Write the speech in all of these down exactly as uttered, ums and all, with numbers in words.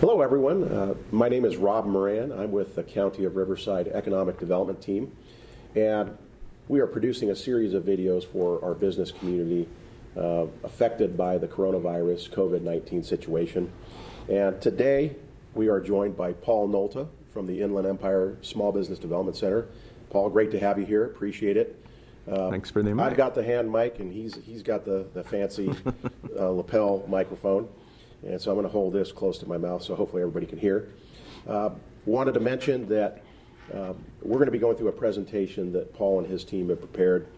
Hello everyone, uh, my name is Rob Moran. I'm with the County of Riverside Economic Development Team, and we are producing a series of videos for our business community uh, affected by the coronavirus COVID nineteen situation. And today we are joined by Paul Nolta from the Inland Empire Small Business Development Center. Paul, great to have you here, appreciate it. Uh, Thanks for the mic. I've got the hand mic and he's, he's got the, the fancy uh, lapel microphone. And so I'm going to hold this close to my mouth so hopefully everybody can hear. Uh, wanted to mention that uh, we're going to be going through a presentation that Paul and his team have prepared,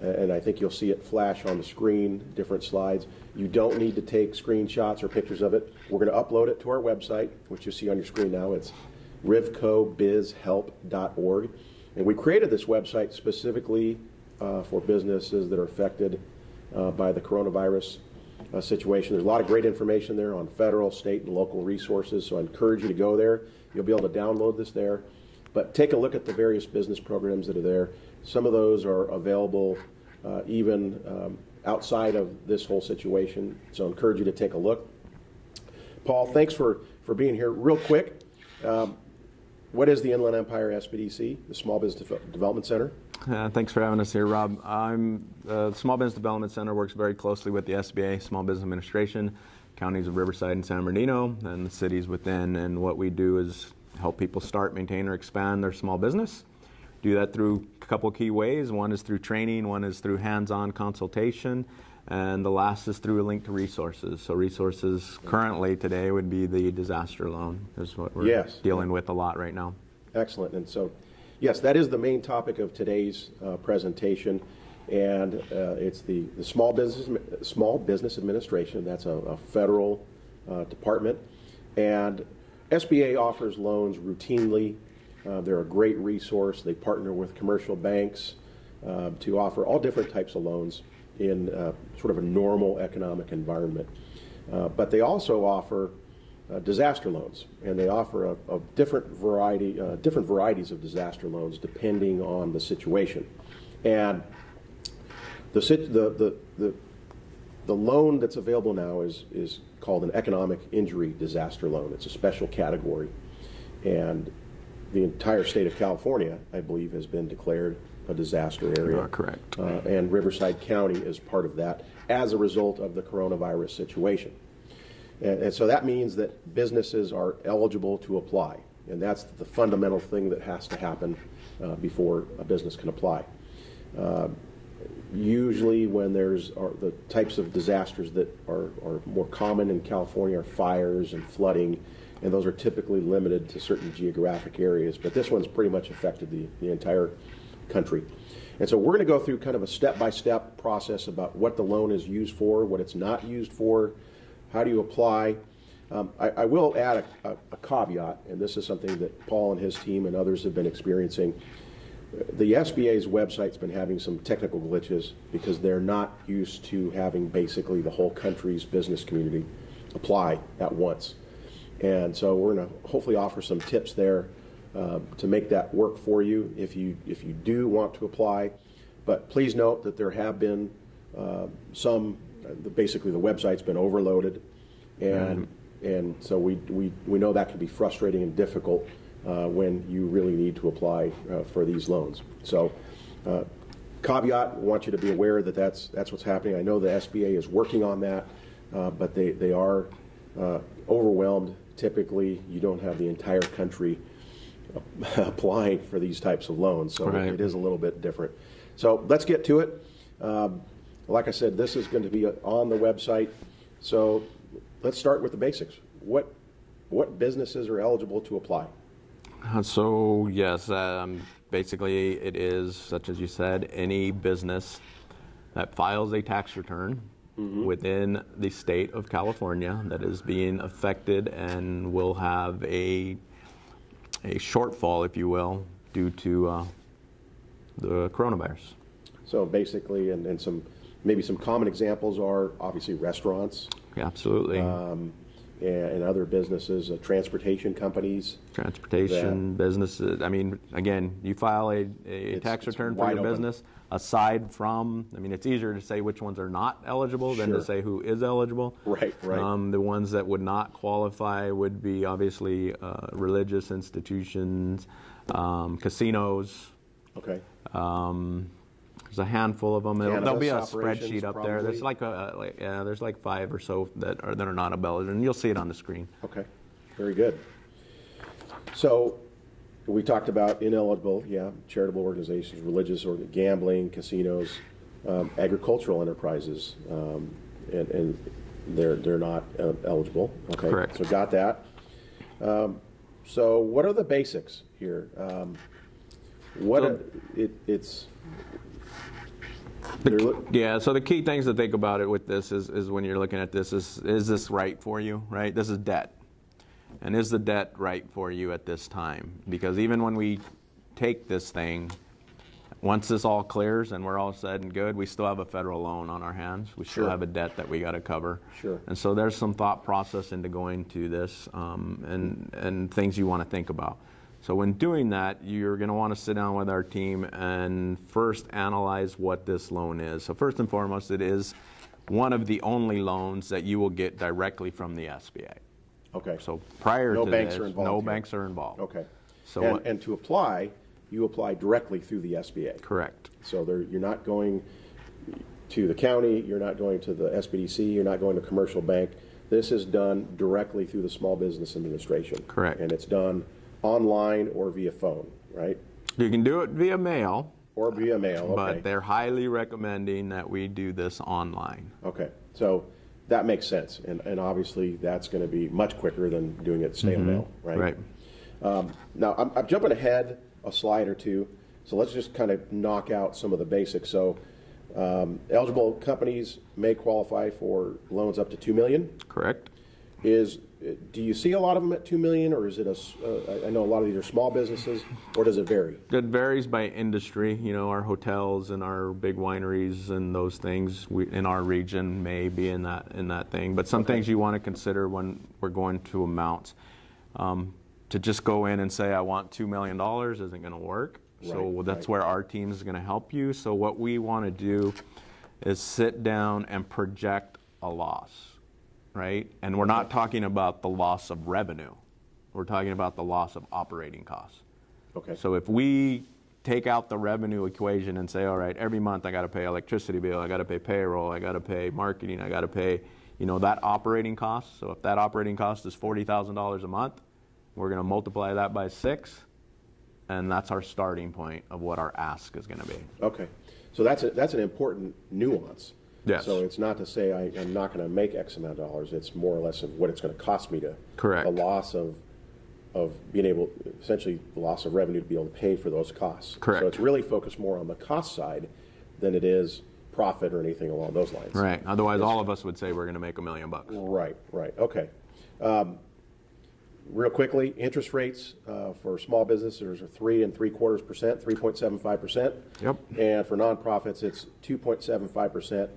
and I think you'll see it flash on the screen, different slides. You don't need to take screenshots or pictures of it. We're going to upload it to our website, which you see on your screen now. It's riv co biz help dot org. And we created this website specifically uh, for businesses that are affected uh, by the coronavirus Uh, situation. There's a lot of great information there on federal, state, and local resources, so I encourage you to go there. You'll be able to download this there. But take a look at the various business programs that are there. Some of those are available uh, even um, outside of this whole situation, so I encourage you to take a look. Paul, thanks for, for being here. Real quick, um, what is the Inland Empire S B D C, the Small Business De- Development Center? Uh, thanks for having us here, Rob. I'm, uh, the Small Business Development Center works very closely with the S B A, Small Business Administration, counties of Riverside and San Bernardino, and the cities within. And what we do is help people start, maintain, or expand their small business. Do that through a couple key ways. One is through training, one is through hands-on consultation, and the last is through a link to resources. So resources currently today would be the disaster loan, is what we're yes. dealing with a lot right now. Excellent. And so, yes, that is the main topic of today's uh, presentation, and uh, it's the, the Small Business Small Business Administration. That's a, a federal uh, department, and S B A offers loans routinely. Uh, they're a great resource. They partner with commercial banks uh, to offer all different types of loans in uh, sort of a normal economic environment. Uh, but they also offer Uh, disaster loans, and they offer a, a different variety, uh, different varieties of disaster loans depending on the situation. And the the the the, the loan that's available now is is called an economic injury disaster loan. It's a special category, and the entire state of California, I believe, has been declared a disaster area. You are correct. Uh, and Riverside County is part of that as a result of the coronavirus situation. And so that means that businesses are eligible to apply, and that's the fundamental thing that has to happen uh, before a business can apply. Uh, usually when there's are the types of disasters that are, are more common in California are fires and flooding, and those are typically limited to certain geographic areas, but this one's pretty much affected the, the entire country. And so we're going to go through kind of a step-by-step process about what the loan is used for, what it's not used for, how do you apply. Um, I, I will add a, a, a caveat, and this is something that Paul and his team and others have been experiencing. The S B A's website's been having some technical glitches because they're not used to having basically the whole country's business community apply at once. And so we're going to hopefully offer some tips there uh, to make that work for you if you if you do want to apply. But please note that there have been uh, some basically the website's been overloaded, and mm-hmm. and so we, we we know that can be frustrating and difficult uh, when you really need to apply uh, for these loans. So uh, caveat, want you to be aware that that's, that's what's happening. I know the S B A is working on that, uh, but they, they are uh, overwhelmed. Typically you don't have the entire country applying for these types of loans, so right. it is a little bit different. So let's get to it. Um, Like I said, this is going to be on the website. So let's start with the basics. What what businesses are eligible to apply? Uh, so yes, um, basically it is, such as you said, any business that files a tax return mm-hmm. within the state of California that is being affected and will have a, a shortfall, if you will, due to uh, the coronavirus. So basically, and, and some... Maybe some common examples are obviously restaurants. Absolutely. Um, and other businesses, uh, transportation companies. Transportation, businesses. I mean, again, you file a, a tax return for your business aside from, I mean, it's easier to say which ones are not eligible than to say who is eligible. Right, right. Um, the ones that would not qualify would be obviously uh, religious institutions, um, casinos. Okay. Um, there's a handful of them. There'll be a spreadsheet up probably. there. There's like a, like, yeah, there's like five or so that are that are not eligible, and you'll see it on the screen. Okay, very good. So, we talked about ineligible, yeah, charitable organizations, religious or gambling, casinos, um, agricultural enterprises, um, and, and they're they're not uh, eligible. Okay, correct. So got that. Um, so, what are the basics here? Um, what so, a, it, it's The, yeah, so the key things to think about it with this is, is when you're looking at this is, is this right for you, right? This is debt. And is the debt right for you at this time? Because even when we take this thing, once this all clears and we're all said and good, we still have a federal loan on our hands. We still sure. have a debt that we got to cover. Sure. And so there's some thought process into going to this um, and, and things you want to think about. So when doing that, you're going to want to sit down with our team and first analyze what this loan is. So first and foremost, it is one of the only loans that you will get directly from the S B A. Okay. So prior no to banks this, are involved no here. banks are involved. Okay. So and, what, and to apply, you apply directly through the S B A. Correct. So there, you're not going to the county, you're not going to the S B D C, you're not going to a commercial bank. This is done directly through the Small Business Administration. Correct. And it's done online or via phone, right? You can do it via mail. Or via mail, okay. But they're highly recommending that we do this online. Okay, so that makes sense. And, and obviously that's going to be much quicker than doing it snail mm-hmm. mail, right? Right. Um, now, I'm, I'm jumping ahead a slide or two, so let's just kind of knock out some of the basics. So um, eligible companies may qualify for loans up to two million dollars. Correct. Is do you see a lot of them at two million dollars, or is it a, uh, I know a lot of these are small businesses, or does it vary? It varies by industry. You know, our hotels and our big wineries and those things we, in our region may be in that in that thing. But some okay. things you want to consider when we're going to amounts. Um, to just go in and say, I want two million dollars isn't going to work. Right, so that's right. where our team is going to help you. So what we want to do is sit down and project a loss. Right? And we're not talking about the loss of revenue. We're talking about the loss of operating costs. Okay. So if we take out the revenue equation and say, all right, every month I got to pay electricity bill, I got to pay payroll, I got to pay marketing, I got to pay, you know, that operating cost. So if that operating cost is forty thousand dollars a month, we're going to multiply that by six, and that's our starting point of what our ask is going to be. Okay. So that's a, that's an important nuance. Yes. So it's not to say I, I'm not going to make X amount of dollars. It's more or less of what it's going to cost me to. Correct. The loss of, of being able, essentially the loss of revenue to be able to pay for those costs. Correct. So it's really focused more on the cost side than it is profit or anything along those lines. Right. Otherwise, it's, all of us would say we're going to make a million bucks. Right, right. Okay. Um, real quickly, interest rates uh, for small businesses are three and three quarters percent, three point seven five percent. Yep. And for nonprofits, it's two point seven five percent.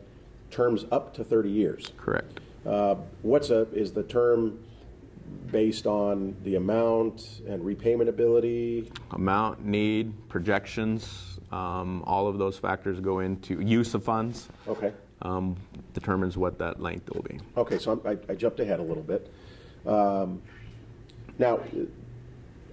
Terms up to thirty years. Correct. Uh, what's a, is the term based on the amount and repayment ability? Amount, need, projections, um, all of those factors go into use of funds. Okay. Um, determines what that length will be. Okay, so I'm, I, I jumped ahead a little bit. Um, now,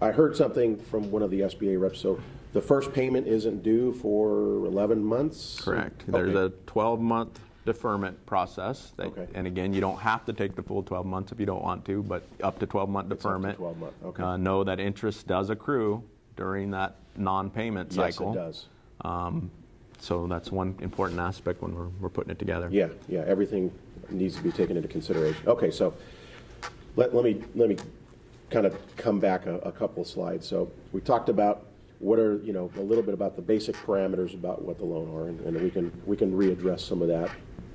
I heard something from one of the S B A reps, so the first payment isn't due for eleven months? Correct. Okay. There's a twelve month deferment process that, okay. and again, you don't have to take the full twelve months if you don't want to, but up to twelve month it's deferment. twelve month. Okay. Uh, know that interest does accrue during that non-payment cycle. Yes, it does. Um, so that's one important aspect when we're, we're putting it together. Yeah, yeah, everything needs to be taken into consideration. Okay, so let, let me let me kind of come back a, a couple of slides. So we talked about what are, you know, a little bit about the basic parameters about what the loan are, and, and we can we can readdress some of that.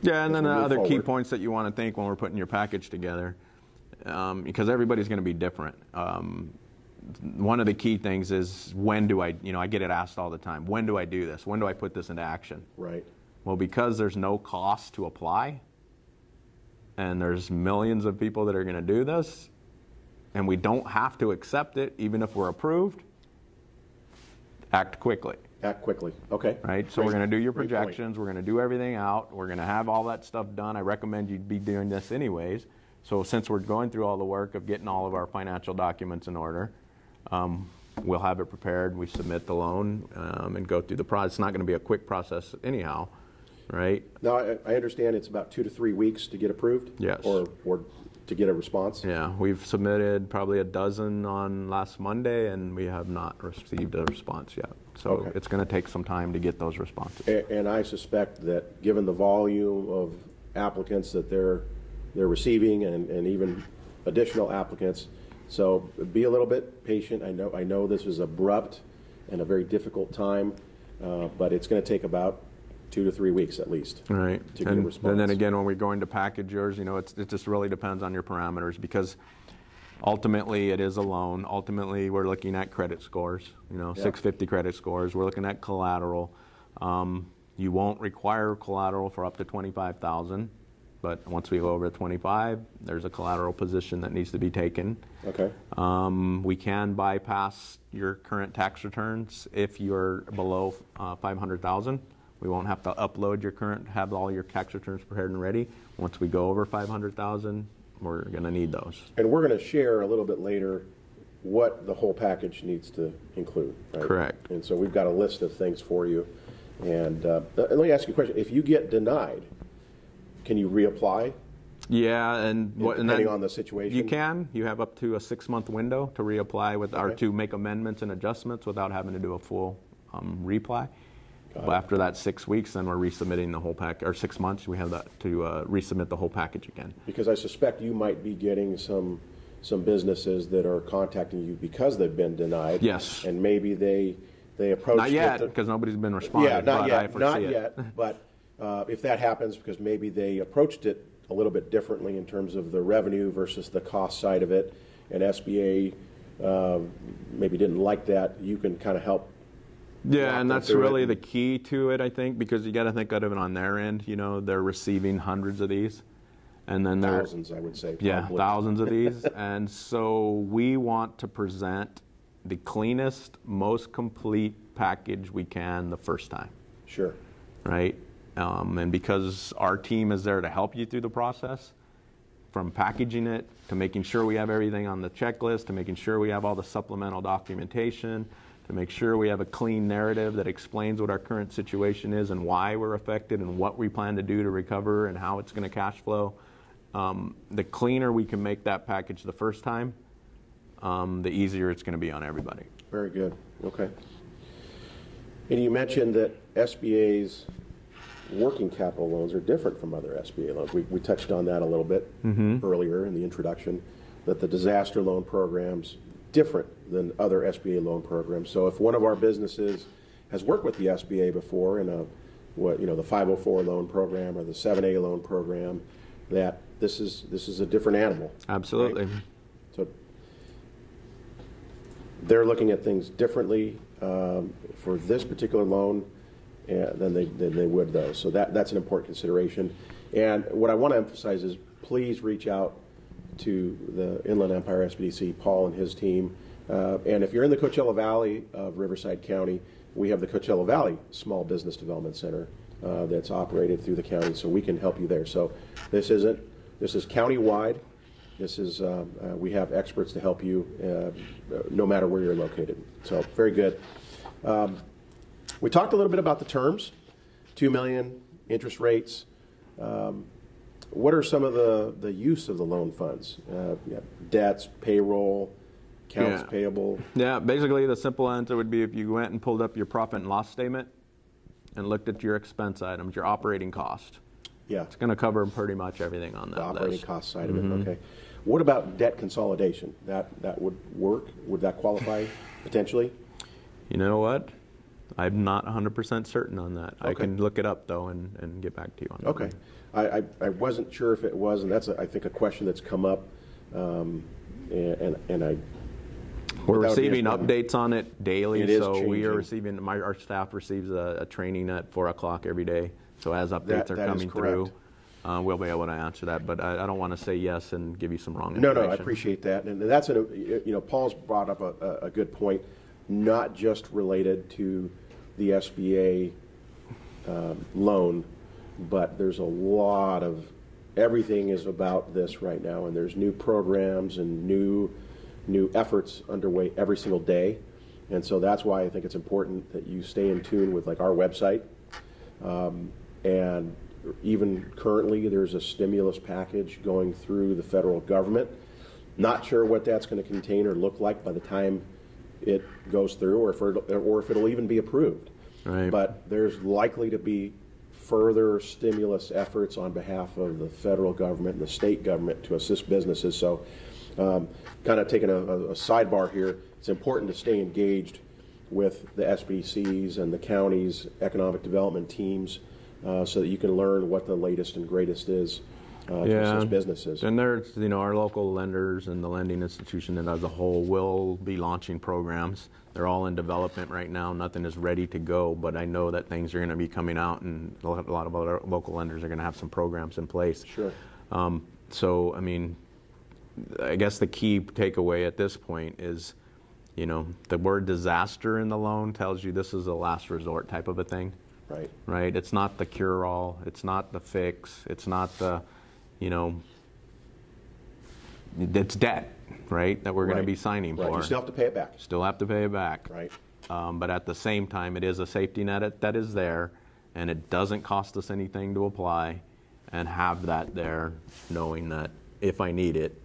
Yeah, and then the other forward. key points that you want to think when we're putting your package together, um, because everybody's going to be different. Um, one of the key things is when do I, you know, I get it asked all the time, when do I do this? When do I put this into action? Right. Well, because there's no cost to apply, and there's millions of people that are going to do this, and we don't have to accept it, even if we're approved, act quickly. Act quickly, okay. Right, so great, we're going to do your projections, we're going to do everything out, we're going to have all that stuff done. I recommend you be doing this anyways. So since we're going through all the work of getting all of our financial documents in order, um, we'll have it prepared, we submit the loan, um, and go through the process. It's not going to be a quick process anyhow, right? No, I, I understand it's about two to three weeks to get approved? Yes. Or, or to get a response? Yeah, we've submitted probably a dozen on last Monday, and we have not received a response yet. So okay. It's going to take some time to get those responses. And, and I suspect that given the volume of applicants that they're they're receiving, and, and even additional applicants, so be a little bit patient. I know I know this is abrupt and a very difficult time, uh, but it's going to take about two to three weeks at least. Right. To get and, a response. And then again, when we're going to package yours, you know, it's, it just really depends on your parameters, because ultimately it is a loan. Ultimately, we're looking at credit scores, you know, yeah. six fifty credit scores. We're looking at collateral. Um, you won't require collateral for up to twenty-five thousand dollars. But once we go over to twenty-five, there's a collateral position that needs to be taken. Okay. Um, we can bypass your current tax returns if you're below uh, five hundred thousand dollars. We won't have to upload your current, have all your tax returns prepared and ready. Once we go over five hundred thousand dollars, we're going to need those. And we're going to share a little bit later what the whole package needs to include, right? Correct. And so we've got a list of things for you. And uh, let me ask you a question. If you get denied, can you reapply? Yeah, and what, depending and then, on the situation, you can. You have up to a six-month window to reapply with, okay. or to make amendments and adjustments without having to do a full um, reapply. Got but it. After that six weeks, then we're resubmitting the whole pack, or six months. We have that to uh, resubmit the whole package again. Because I suspect you might be getting some some businesses that are contacting you because they've been denied. Yes, and maybe they they approach. Not yet, because nobody's been responding. Yeah, not but yet. I foresee not it. yet, but. Uh, if that happens, because maybe they approached it a little bit differently in terms of the revenue versus the cost side of it, and S B A uh, maybe didn't like that, you can kind of help. Yeah, and that's really the key to it, I think, because you got to think of it on their end. You know, they're receiving hundreds of these, and then they're thousands, I would say. Yeah, thousands of these, and so we want to present the cleanest, most complete package we can the first time. Sure. Right. Um, and because our team is there to help you through the process, from packaging it to making sure we have everything on the checklist, to making sure we have all the supplemental documentation, to make sure we have a clean narrative that explains what our current situation is and why we're affected and what we plan to do to recover and how it's going to cash flow. Um, the cleaner we can make that package the first time, um, the easier it's going to be on everybody. Very good. Okay. And you mentioned that S B A's working capital loans are different from other S B A loans. We, we touched on that a little bit mm-hmm. earlier in the introduction, that the disaster loan program's different than other S B A loan programs. So if one of our businesses has worked with the S B A before in a, what, you know, the five oh four loan program or the seven A loan program, that this is, this is a different animal. Absolutely. Right? So they're looking at things differently um, for this particular loan. And then they, then they would though. So that, that's an important consideration. And what I want to emphasize is please reach out to the Inland Empire S B D C, Paul and his team. Uh, and if you're in the Coachella Valley of Riverside County, we have the Coachella Valley Small Business Development Center uh, that's operated through the county, so we can help you there. So this isn't, this is county-wide. This is, um, uh, we have experts to help you uh, no matter where you're located. So very good. Um, We talked a little bit about the terms, two million dollars, interest rates. Um, what are some of the, the use of the loan funds? Uh, yeah, debts, payroll, accounts yeah. payable. Yeah, basically the simple answer would be if you went and pulled up your profit and loss statement and looked at your expense items, your operating cost. Yeah. It's going to cover pretty much everything on that list. The operating cost side of it, mm-hmm. okay. What about debt consolidation? That, that would work? Would that qualify potentially? You know what? I'm not one hundred percent certain on that. Okay. I can look it up, though, and, and get back to you on that. Okay. I, I, I wasn't sure if it was, and that's, a, I think, a question that's come up. Um, and, and I... We're receiving updates on it daily, it so we are receiving... My, our staff receives a, a training at four o'clock every day, so as updates that, are that coming through. Uh, we'll be able to answer that, but I, I don't want to say yes and give you some wrong information. No, no, I appreciate that, and that's a, you know, Paul's brought up a, a good point, not just related to the S B A uh, loan, but there's a lot of everything is about this right now, and there's new programs and new new efforts underway every single day, and so that's why I think it's important that you stay in tune with like our website, um, and. Even currently, there's a stimulus package going through the federal government. Not sure what that's going to contain or look like by the time it goes through, or if it'll, or if it'll even be approved. Right. But there's likely to be further stimulus efforts on behalf of the federal government and the state government to assist businesses. So um, kind of taking a, a sidebar here, it's important to stay engaged with the S B Cs and the county's economic development teams, Uh, so that you can learn what the latest and greatest is uh, yeah. to assist businesses. And there's, you know, our local lenders and the lending institution and as a whole will be launching programs. They're all in development right now. Nothing is ready to go, but I know that things are going to be coming out, and a lot of our local lenders are going to have some programs in place. Sure. Um, so, I mean, I guess the key takeaway at this point is, you know, the word disaster in the loan tells you this is a last resort type of a thing. Right. Right. It's not the cure-all. It's not the fix. It's not the, you know, it's debt, right, that we're right. going to be signing right. for. You still have to pay it back. Still have to pay it back. Right. Um, but at the same time, it is a safety net that is there, and it doesn't cost us anything to apply and have that there, knowing that if I need it,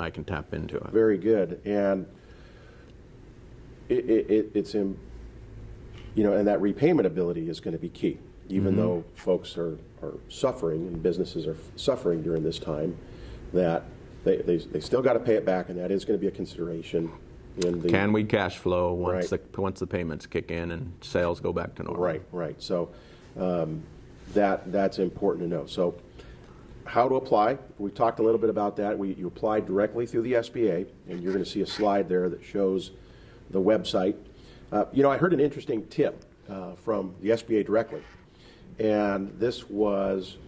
I can tap into it. Very good. And it, it, it, it's in. You know, and that repayment ability is going to be key, even mm-hmm. though folks are, are suffering and businesses are suffering during this time, that they, they, they still got to pay it back, and that is going to be a consideration. In the, Can we cash flow once, right. the, once the payments kick in and sales go back to normal? Right, right. So um, that that's important to know. So how to apply, we talked a little bit about that. We, you apply directly through the S B A, and you're going to see a slide there that shows the website. Uh, you know, I heard an interesting tip uh, from the S B A directly, and this was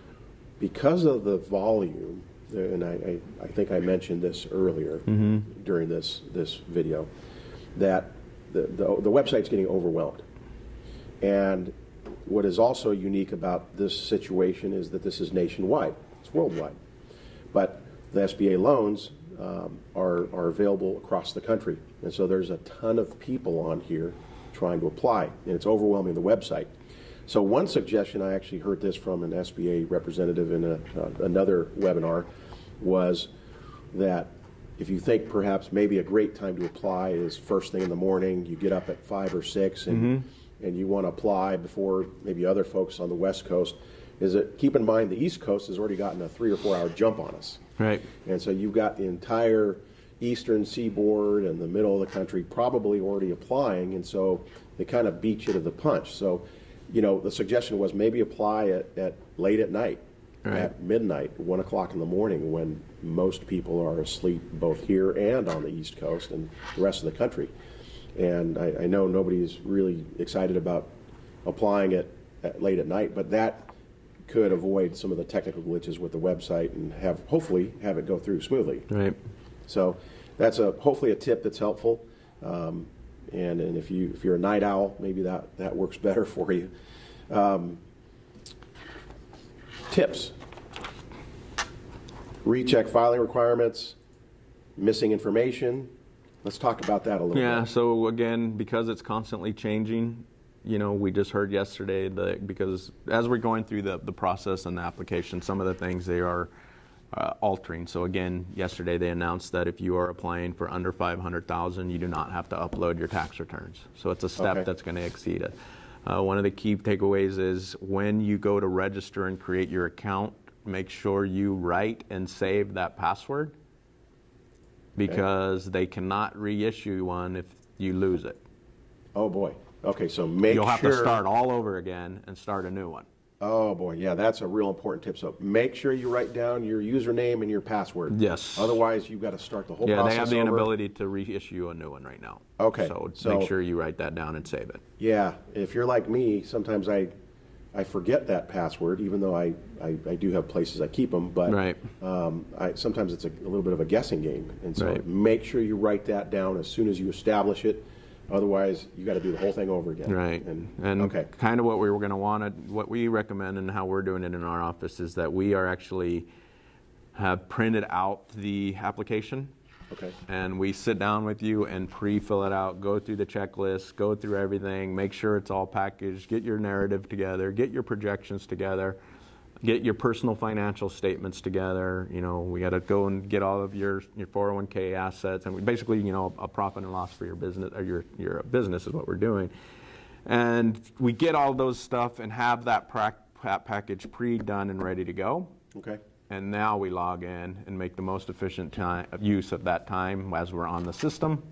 because of the volume, and I, I, I think I mentioned this earlier mm-hmm. during this, this video, that the, the, the website's getting overwhelmed. And what is also unique about this situation is that this is nationwide. It's worldwide. But the S B A loans Um, are, are available across the country. And so there's a ton of people on here trying to apply, and it's overwhelming the website. So one suggestion, I actually heard this from an S B A representative in a, uh, another webinar, was that if you think perhaps maybe a great time to apply is first thing in the morning, you get up at five or six and, mm-hmm. and you want to apply before maybe other folks on the West Coast, is that keep in mind the East Coast has already gotten a three or four hour jump on us. Right. And so you've got the entire eastern seaboard and the middle of the country probably already applying, and so they kind of beat you to the punch. So, you know, the suggestion was maybe apply at, at late at night, right. at midnight, one o'clock in the morning, when most people are asleep both here and on the East Coast and the rest of the country. And I, I know nobody's really excited about applying it at late at night, but that could avoid some of the technical glitches with the website and have hopefully have it go through smoothly. Right. So that's a hopefully a tip that's helpful. Um, and and if you if you're a night owl, maybe that that works better for you. Um, tips: recheck filing requirements, missing information. Let's talk about that a little. Yeah. Bit. So again, because it's constantly changing. You know, we just heard yesterday that because as we're going through the, the process and the application, some of the things they are uh, altering. So again, yesterday they announced that if you are applying for under five hundred thousand dollars, you do not have to upload your tax returns. So it's a step okay. that's going to exceed it. Uh, one of the key takeaways is when you go to register and create your account, make sure you write and save that password because okay. they cannot reissue one if you lose it. Oh boy. Okay, so make You'll have sure... to start all over again and start a new one. Oh, boy, yeah, that's a real important tip. So make sure you write down your username and your password. Yes. Otherwise, you've got to start the whole yeah, process over. Yeah, they have the over. inability to reissue a new one right now. Okay. So, so make sure you write that down and save it. Yeah, if you're like me, sometimes I I forget that password, even though I, I, I do have places I keep them, but right. um, I, sometimes it's a, a little bit of a guessing game. And so right. make sure you write that down as soon as you establish it. Otherwise, you got to do the whole thing over again. Right. And, and okay. kind of what we were going to want to, what we recommend and how we're doing it in our office is that we are actually have printed out the application. Okay. And we sit down with you and pre-fill it out, go through the checklist, go through everything, make sure it's all packaged, get your narrative together, get your projections together, get your personal financial statements together. You know, we got to go and get all of your, your four oh one K assets, and we basically, you know, a profit and loss for your business, or your, your business is what we're doing. And we get all those stuff and have that pra- package pre-done and ready to go. Okay. And now we log in and make the most efficient time, use of that time as we're on the system,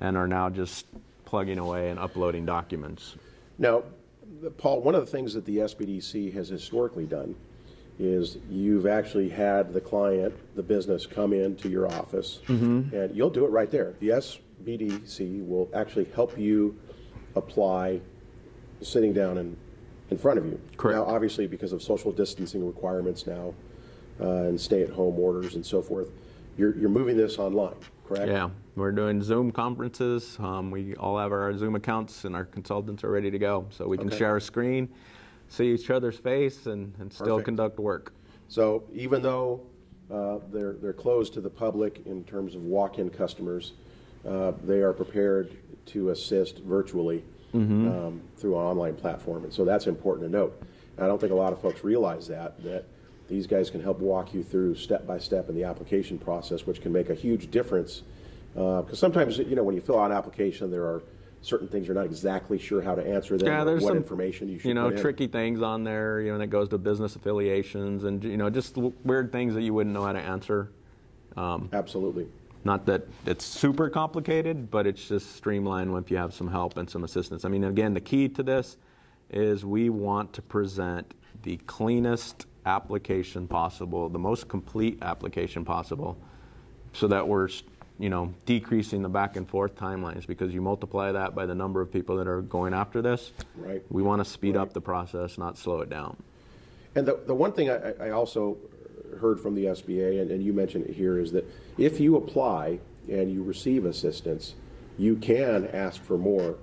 and are now just plugging away and uploading documents. Now, Paul, one of the things that the S B D C has historically done is you've actually had the client, the business, come into your office, mm-hmm. and you'll do it right there. The S B D C will actually help you apply sitting down in, in front of you. Correct. Now, obviously, because of social distancing requirements now, Uh, and stay-at-home orders and so forth, you're, you're moving this online, correct? Yeah, we're doing Zoom conferences. Um, we all have our Zoom accounts, and our consultants are ready to go. So we can okay. share a screen, see each other's face, and, and still Perfect. Conduct work. So even though uh, they're, they're closed to the public in terms of walk-in customers, uh, they are prepared to assist virtually mm-hmm. um, through an online platform. And so that's important to note. And I don't think a lot of folks realize that, that these guys can help walk you through step by step in the application process, which can make a huge difference. Because uh, sometimes, you know, when you fill out an application, there are certain things you're not exactly sure how to answer them. Yeah, there's what some information you should you know tricky in. things on there. You know, that goes to business affiliations and you know just weird things that you wouldn't know how to answer. Um, Absolutely. Not that it's super complicated, but it's just streamlined if you have some help and some assistance. I mean, again, the key to this is we want to present the cleanest application possible, the most complete application possible, so that we're, you know, decreasing the back and forth timelines, because you multiply that by the number of people that are going after this. Right. We want to speed right. up the process, not slow it down. And the, the one thing I, I also heard from the S B A, and, and you mentioned it here, is that if you apply and you receive assistance, you can ask for more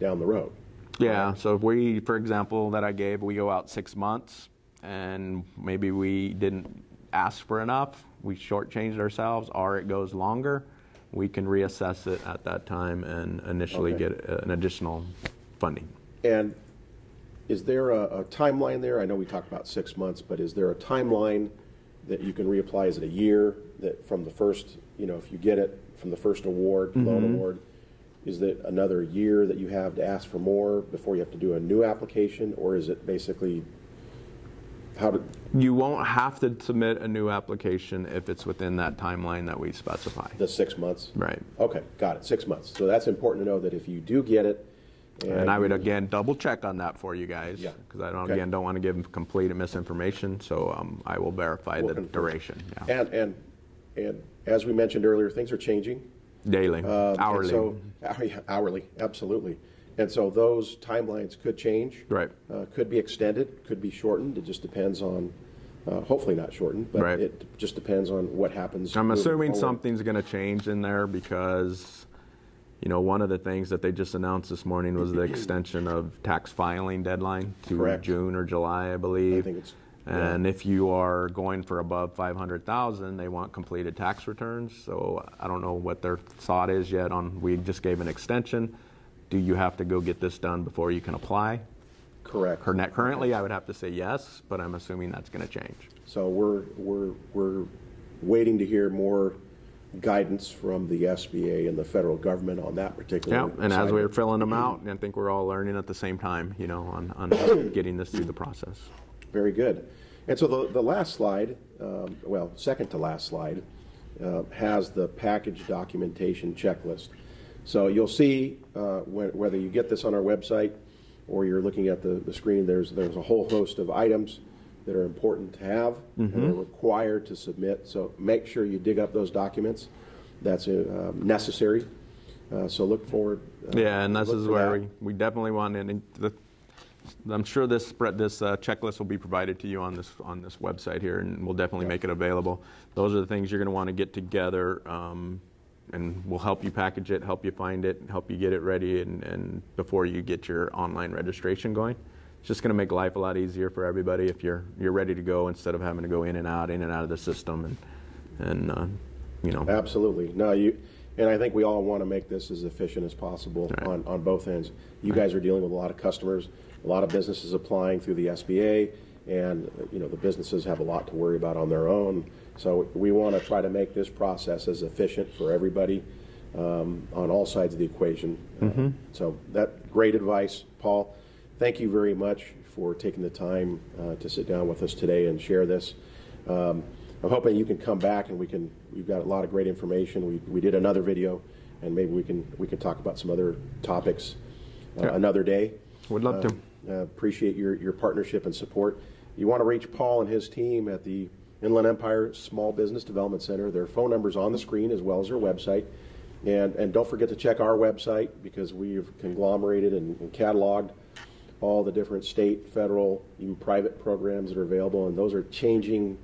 down the road. Yeah, so if we, for example, that I gave, we go out six months, and maybe we didn't ask for enough, we shortchanged ourselves, or it goes longer, we can reassess it at that time and initially okay. get an additional funding. And is there a, a timeline there? I know we talked about six months, but is there a timeline that you can reapply? Is it a year that from the first, you know, if you get it from the first award, mm-hmm. loan award, is that another year that you have to ask for more before you have to do a new application, or is it basically How to you won't have to submit a new application if it's within that timeline that we specify. The six months? Right. Okay, got it, six months. So that's important to know that if you do get it. And, and I would, again, double check on that for you guys. Yeah. Because I, don't okay. again, don't want to give complete misinformation, so um, I will verify we'll the confirm. duration. Yeah. And, and, and as we mentioned earlier, things are changing. Daily, um, hourly. So, hourly, absolutely. And so those timelines could change, right. uh, could be extended, could be shortened. It just depends on, uh, hopefully not shortened, but right. it just depends on what happens. I'm assuming forward. something's going to change in there, because, you know, one of the things that they just announced this morning was the extension of tax filing deadline to Correct. June or July, I believe. I think it's, and yeah. if you are going for above five hundred thousand, they want completed tax returns. So I don't know what their thought is yet on, we just gave an extension. Do you have to go get this done before you can apply? Correct. Currently, I would have to say yes, but I'm assuming that's going to change. So we're we're we're waiting to hear more guidance from the S B A and the federal government on that particular. Yeah, and assignment. As we're filling them out, I think we're all learning at the same time, you know, on, on getting this through the process. Very good. And so the the last slide, um, well, second to last slide, uh, has the package documentation checklist. So you'll see uh, wh whether you get this on our website or you're looking at the, the screen, there's, there's a whole host of items that are important to have mm-hmm. and are required to submit. So make sure you dig up those documents. That's uh, necessary. Uh, so look forward. Uh, yeah, and this is where that. we, we definitely want to, the I'm sure this this uh, checklist will be provided to you on this on this website here, and we'll definitely yeah. make it available. Those are the things you're going to want to get together, um, and we'll help you package it, help you find it, help you get it ready, and, and before you get your online registration going. It's just going to make life a lot easier for everybody if you're you're ready to go instead of having to go in and out, in and out of the system, and and uh, you know. Absolutely. No, you. And I think we all want to make this as efficient as possible right. on, on both ends. You right. guys are dealing with a lot of customers, a lot of businesses applying through the S B A, and you know the businesses have a lot to worry about on their own. So we want to try to make this process as efficient for everybody um, on all sides of the equation. Mm-hmm. uh, so that great advice, Paul. Thank you very much for taking the time uh, to sit down with us today and share this. Um, I'm hoping you can come back and we can, we've got a lot of great information. We, we did another video, and maybe we can, we can talk about some other topics uh, yeah. another day. Would love uh, to. Uh, appreciate your, your partnership and support. You want to reach Paul and his team at the Inland Empire Small Business Development Center. Their phone number's on the screen as well as their website. And, and don't forget to check our website, because we've conglomerated and, and cataloged all the different state, federal, even private programs that are available, and those are changing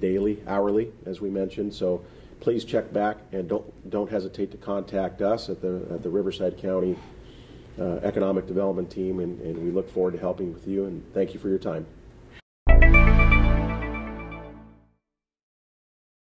daily, hourly, as we mentioned. So please check back, and don't don't hesitate to contact us at the at the Riverside County uh, Economic Development Team, and, and we look forward to helping with you, and thank you for your time.